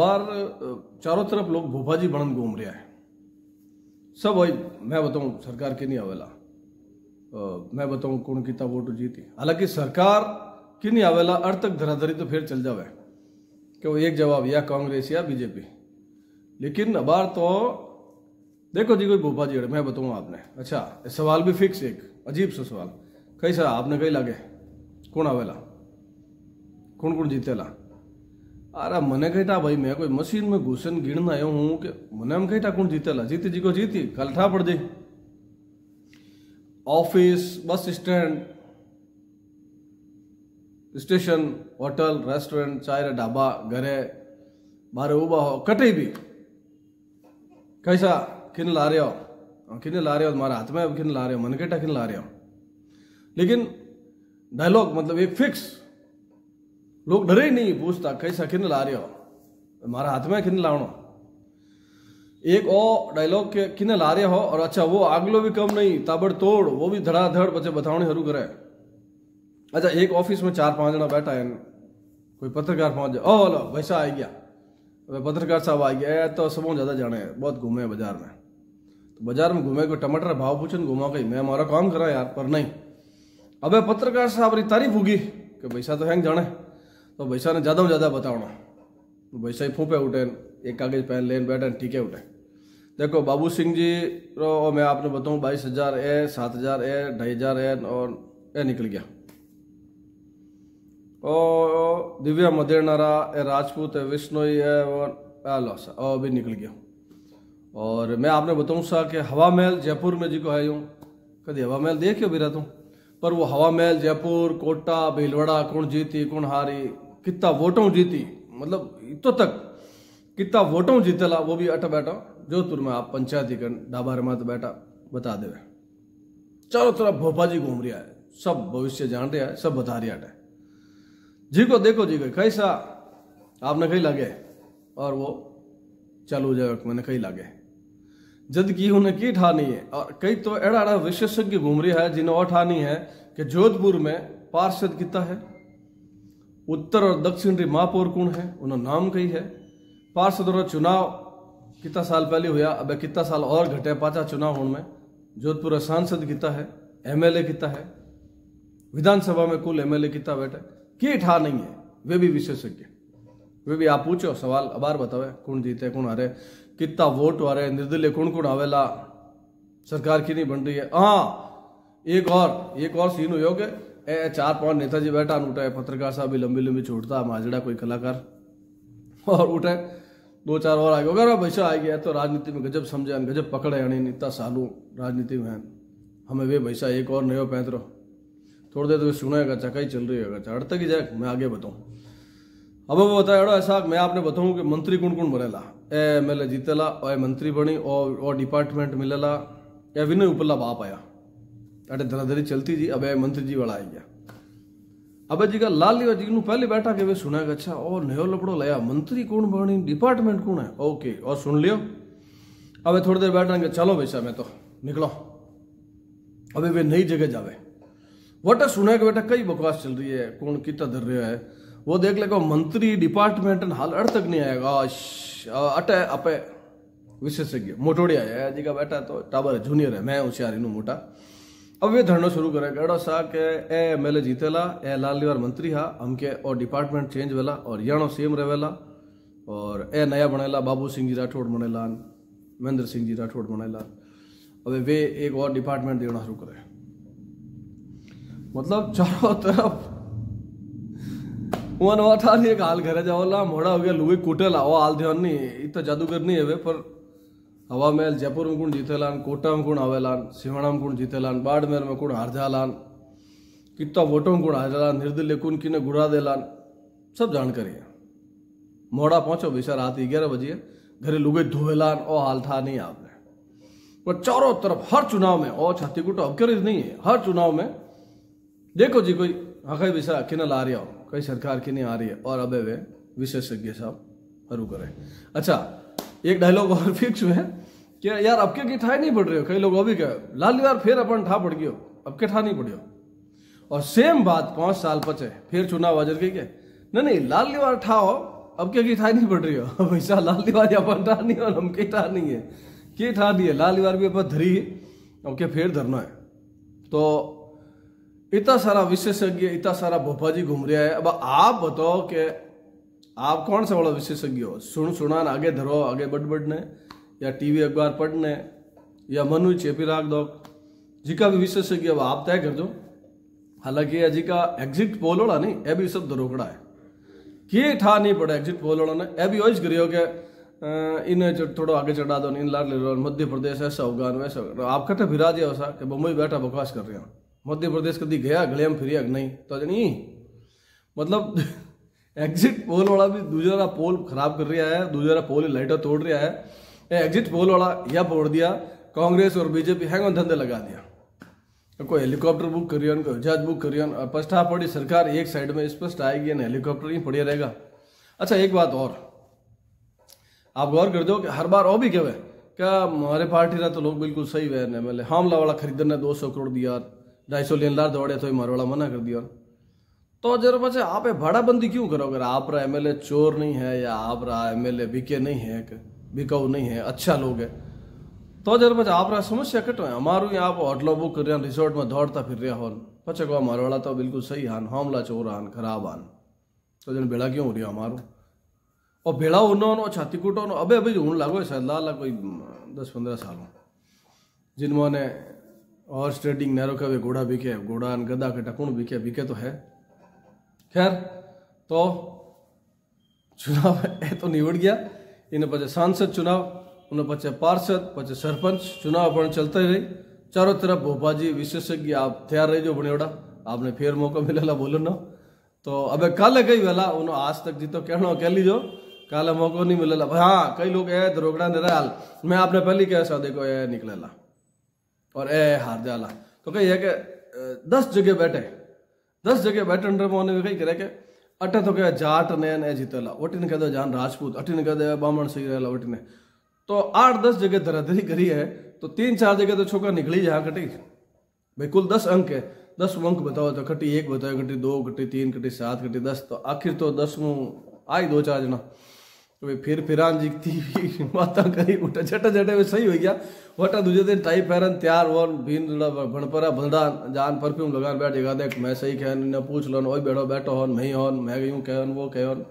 बार चारों तरफ लोग भूपाजी बनन घूम रहा है सब वही। मैं बताऊं सरकार की नहीं आवेला, मैं बताऊं कौन किता वोट जीती। हालांकि सरकार की नहीं आवेला अर्थ तक धराधरी तो फिर चल जावे कि वो एक जवाब या कांग्रेस या बीजेपी। लेकिन अबार तो देखो जी कोई भूपाजी मैं बताऊँ आपने। अच्छा सवाल भी फिक्स एक अजीब सा सवाल कई सारा आपने कई लागे कौन आवेला कौन कौन जीतेला। अरे मने कहटा भाई मैं कोई मशीन में घुसन गिणन आयो हूँ कि मने हम कहटा कौन जीतेला। जीती जी को जीती कलठा पड़ दी office bus stand station hotel restaurant चाय ढाबा घरे बारे उबा हो कटे भी कैसा किन ला रहे हो किन ला रहे हो तुम्हारा हाथ में किन ला रहे हो मन केटा किन ला रहे हो। लेकिन डायलॉग मतलब एक फिक्स लोग डरे ही नहीं पूछता कैसा किन ला रहे हो तुम्हारा हाथ में किन लाणो एक और डायलॉग के किन ला रहे हो। और अच्छा वो आगलो भी कम नहीं ताबड़तोड़ वो भी धड़ाधड़ बच्चे बतावनी शुरू करे। अच्छा एक ऑफिस में 4-5 जना बैठा है कोई पत्रकार पहुंच जाए ओ लो वैसा आ गया पत्रकार साहब आ गया तो सबों ज्यादा जाने बहुत घूमे बाजार में तो बाजार में घूमे को टमाटर भाव पूछन घुमा गई मैं हमारा काम करा यार पर नहीं। अबे पत्रकार साहब री तारीफ होगी कि भैसा तो हैंग जाने तो भैसा ने ज्यादा में ज्यादा बतावना भैसा ही फूपे उठे एक कागज पहन लेन बैठे टीके उठे। देखो बाबू सिंह जी रो मैं आपने बताऊँ 22,000 ए 7,000 ए 2,500 ए और ए निकल गया ओ दिव्या मदेनारा ए राजपूत है विष्णोई है और सा ओ भी निकल गया। और मैं आपने बताऊँ सा कि हवा महल जयपुर में जी को आया हूँ कभी हवा महल देखियो भी रहता हूँ पर वो हवा महल जयपुर कोटा भीलवाड़ा कौन जीती कौन हारी कितना वोटों जीती मतलब इतो तक कितना वोटों जीतेला वो भी अट बैठा जोधपुर में आप पंचायती कर ढाबा रमात बैठा बता दे चारों तरफ भोपाजी घूम रहा है सब भविष्य जान रहा है सब बता रहा है जी को देखो जी को कैसा आपने कहीं लागे और वो चालू जाए मैंने कहीं लागे जद की उन्हें की ठानी है। और कई तो एड़ा एड़ा विशेषज्ञ घूम रही है जिन्हें और ठानी है कि जोधपुर में पार्षद कितना है उत्तर और दक्षिण री महापौर कौन है उन्होंने नाम कही है पार्षद और चुनाव कितना साल पहले हुआ अब कितना साल और घटे पाचा चुनाव होने में जोधपुर सांसद कितना है एमएलए कितना है विधानसभा में कुल एमएलए कितना बैठे की ठा नहीं है। वे भी विशेषज्ञ वे भी आप पूछो सवाल अबार बतावे कौन जीते कौन हारे कितना वोट आ रहे निर्दलीय कौन कौन आवेला सरकार की नहीं बन रही है। हाँ एक और सीन हुई हो गए 4-5 नेताजी बैठा उठे पत्रकार साहब भी लंबी लंबी छोड़ता माजड़ा कोई कलाकार और उठे 2-4 और आ गए अगर वैसा आ गया तो राजनीति में गजब समझे गजब पकड़े यानी इतना सालों राजनीति में हमें वे वैसा एक और नयो पैंतरो थोड़ी देर तो सुनेगा चकाई चल रही है अड़ तक ही जाए मैं आगे बताऊँ। अब वो बताया एडो ऐसा मैं आपने बताऊँ कि मंत्री कौन कौन बनेला एमएलए जीतेला और मंत्री बनी और डिपार्टमेंट मिलेला या विनय उपला बाप आया अरे धराधरी चलती जी अब मंत्री जी वाला आ गया। अब जी का लाल लिया जी पहले बैठा के वे सुनेगा अच्छा और नयो लपड़ो लाया मंत्री कौन बनी डिपार्टमेंट कौन है ओके और सुन लियो। अब थोड़ी देर बैठा चलो भाई साहब मैं तो निकलो अबे वे नई जगह जावे वोटा सुना के बेटा कई बकवास चल रही है कौन कितना धर रहा है वो देख लेगा मंत्री डिपार्टमेंट हाल अड़ तक नहीं आएगा अटे अपे विशेषज्ञ मोटोड़ी आया जी का बेटा तो टाबर जूनियर है मैं होशियारी नू मोटा। अब वे धरना शुरू करेगा एडो सा के एमएलए जीतेला ए लाल निवार मंत्री हा हम के और डिपार्टमेंट चेंज वेला और यानो सेम रहेला और ए नया बनेला बाबू सिंह जी राठौड़ बनेला महेंद्र सिंह जी राठौड़ बनेला। अब वे एक और डिपार्टमेंट देना शुरू करे मतलब चारों तरफ वन वाठा नहीं एक हाल घर जाओला मोड़ा हो गया लुई कुटेला वो हाल ध्यान नहीं इतना जादूगर नहीं है वे पर हवा महल जयपुर में कौन जीतेलान कोटा में कौन आवेलान सिवाना में कौन जीतेलान बाड़मेर में कौन हार जालान कितना वोटों में कौन हार जालान निर्दलीय कौन किने गुड़ा देलान सब जानकारी है। मोड़ा पहुंचो बेशा रात 11 बजे घरे लुगे धोवेलान और हाल था नहीं आपने पर चारों तरफ हर चुनाव में और छाती कुटो अब करीज नहीं है हर चुनाव में देखो जी कोई हकई विषय कि ना ला रही हो कई सरकार की नहीं आ रही है और अबे वे विशेषज्ञ साहब हरू करें। अच्छा एक डायलॉग और फिक्स में है कि यार अब के ठा नहीं पड़ रहे हो कई लोग अभी क्या लाल यार फिर अपन ठा पड़ गयो अब के ठा नहीं पड़ियो और सेम बात 5 साल पचे फिर चुनाव हाजिर के नहीं लाल निवार ठाओ अब क्या की ठाई नहीं पड़ रही हो वैसा लाल दीवार अपन ठार नहीं और हम के ठार नहीं है के ठार दिए लाल दीवार भी अपन धरी अब क्या फिर धरना है। तो इतना सारा विशेषज्ञ इतना सारा भोपा जी घूम रहा है। अब आप बताओ कि आप कौन सा बड़ा विशेषज्ञ हो सुन सुनान आगे धरो आगे बट बढ़ने या टीवी अखबार पढ़ने या मनु चेपी राख दो जी का भी विशेषज्ञ अब आप तय कर दो। हालांकि अजी का एग्जिट पोल वाला नहीं ए भी सब दरोकड़ा है के ठा नहीं पड़ा एग्जिट पोल वाला ने ए भी वही करियो कि इन्हें थोड़ा आगे चढ़ा दो इन लाड ले लो मध्य प्रदेश ऐसा होगा वैसा होगा। आप कहते फिरा दिया वैसा कि बम्बई बैठा बकवास कर रहे हो मध्य प्रदेश कभी गया गले में फिर नहीं तो नहीं मतलब एग्जिट पोल वाला भी दूसरा पोल खराब कर रहा है दूसरा पोल लाइटर तोड़ रहा है। एग्जिट पोल वाला यह बोल दिया कांग्रेस और बीजेपी हैंग ऑन धंधे लगा दिया कोई हेलीकॉप्टर बुक करियन कोई जहाज बुक करियन और पछता पड़ी सरकार एक साइड में स्पष्ट आएगी ना हेलीकॉप्टर ही पड़िया रहेगा। अच्छा एक बात और आप गौर कर दो कि हर बार और भी कहवे क्या हमारे पार्टी रहा तो लोग बिल्कुल सही हुए ना बोले हमला वाला खरीदने 200 करोड़ दिया 250 लेन लार दौड़े तो मार वाला मना कर दिया। तो जरा बच्चे आप भाड़ाबंदी क्यों करो अगर आप रहा एमएलए चोर नहीं है या आप रहा एमएलए बिके नहीं है बिकाऊ नहीं है अच्छा लोग है तो जरा बच्चे आप रहा समस्या कटो है हमारू यहाँ आप होटलों बुक कर रहे रिसोर्ट में दौड़ता फिर रहा हॉन बच्चे को मार वाला तो बिल्कुल सही हान हमला चोर हान खराब हान तो जन बेड़ा क्यों हो रहा हमारू और बेड़ा उन्होंने छाती कूटो नो अभी अभी ऊन लागो शायद लाला कोई 10-15 सालों जिन्होंने हॉर्स ट्रेडिंग नैरो का भी घोड़ा बिके घोड़ा अन गदा के टकुण बिके बिके तो है। खैर तो चुनाव है तो निवड़ गया इन्हें पचे सांसद चुनाव उन्हें पचे पार्षद पचे सरपंच चुनाव अपन चलते रही चारों तरफ भोपाजी विशेषज्ञ आप तैयार रही जो बनेवड़ा आपने फिर मौका मिलेला बोलो ना तो अबे काले कई वेला उन्होंने आज तक जीतो कहना कह लीजो काले मौको नहीं मिलेला। हाँ कई लोग ए रोकड़ा दे रहा मैं आपने पहले कह सा देखो ए निकलेला और ए हार जाला तो कही है कि 10 जगह बैठे 10 जगह बैठे में कही करे के अटे तो कह जाट ने जीतेला वोटिन कह दो जान राजपूत अटिन कह दे बामण सिंह रहेला वोटिन तो 8-10 जगह धराधरी करी है तो 3-4 जगह तो छोका निकली जहाँ कटी भाई कुल 10 अंक है 10 अंक बताओ तो कटी 1 बताओ कटी 2 कटी 3 कटी 7 कटी 10 तो आखिर तो 10 आई 2-4 जना तो भाई फिर फिरान जीतती भी माता करी उठा झटा झटे में सही हो गया वटा दूजे दिन टाई पहरन तैयार और भीन भणपरा भंडा जान परफ्यूम लगान बैठ जगा देख मैं सही कहन न पूछ लो ओए बैठो बैठो होन मैं ही होन मैं गई हूँ कहन वो कहन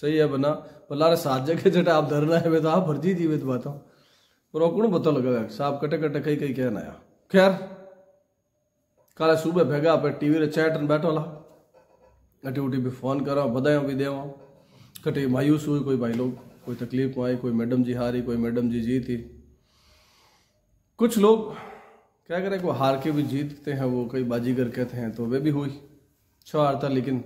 सही है बना बोला अरे 7 जगह जटा आप धरना है तो आप भरजी जीवित बाता पर और कौन बता लगा साहब कटे कटे कई कई कहन आया। खैर काले सुबह भेगा आप टीवी रे चैटन बैठो ला अटी उटी भी फोन करो बधाई भी देवा कटे मायूस हुई कोई भाई लोग कोई तकलीफ में आई कोई मैडम जी हारी कोई मैडम जी जीती कुछ लोग क्या करें कोई हार के भी जीतते हैं वो कई बाजीगर कहते हैं तो वे भी हुई अच्छा हारता लेकिन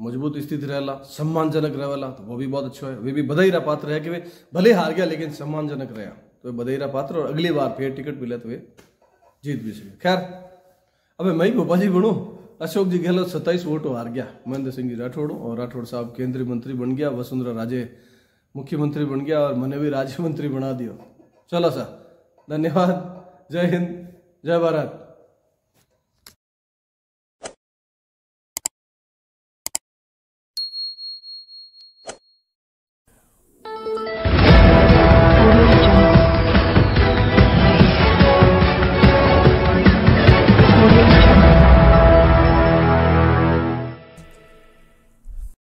मजबूत स्थिति रहला सम्मानजनक रहेला तो वो भी बहुत अच्छा है वे भी बधाईरा पात्र है कि वे भले हार गया लेकिन सम्मानजनक रहा तो बधाईरा पात्र और अगली बार फिर टिकट मिले तो वे जीत भी सके। खैर अबे मैं भोपा जी बणू अशोक जी गहलोत 27 वोटों हार गया महेंद्र सिंह जी राठौड़ और राठौड़ साहब केंद्रीय मंत्री बन गया वसुंधरा राजे मुख्यमंत्री बन गया और मैंने भी राज्य मंत्री बना दियो। चलो सा धन्यवाद जय हिंद जय भारत।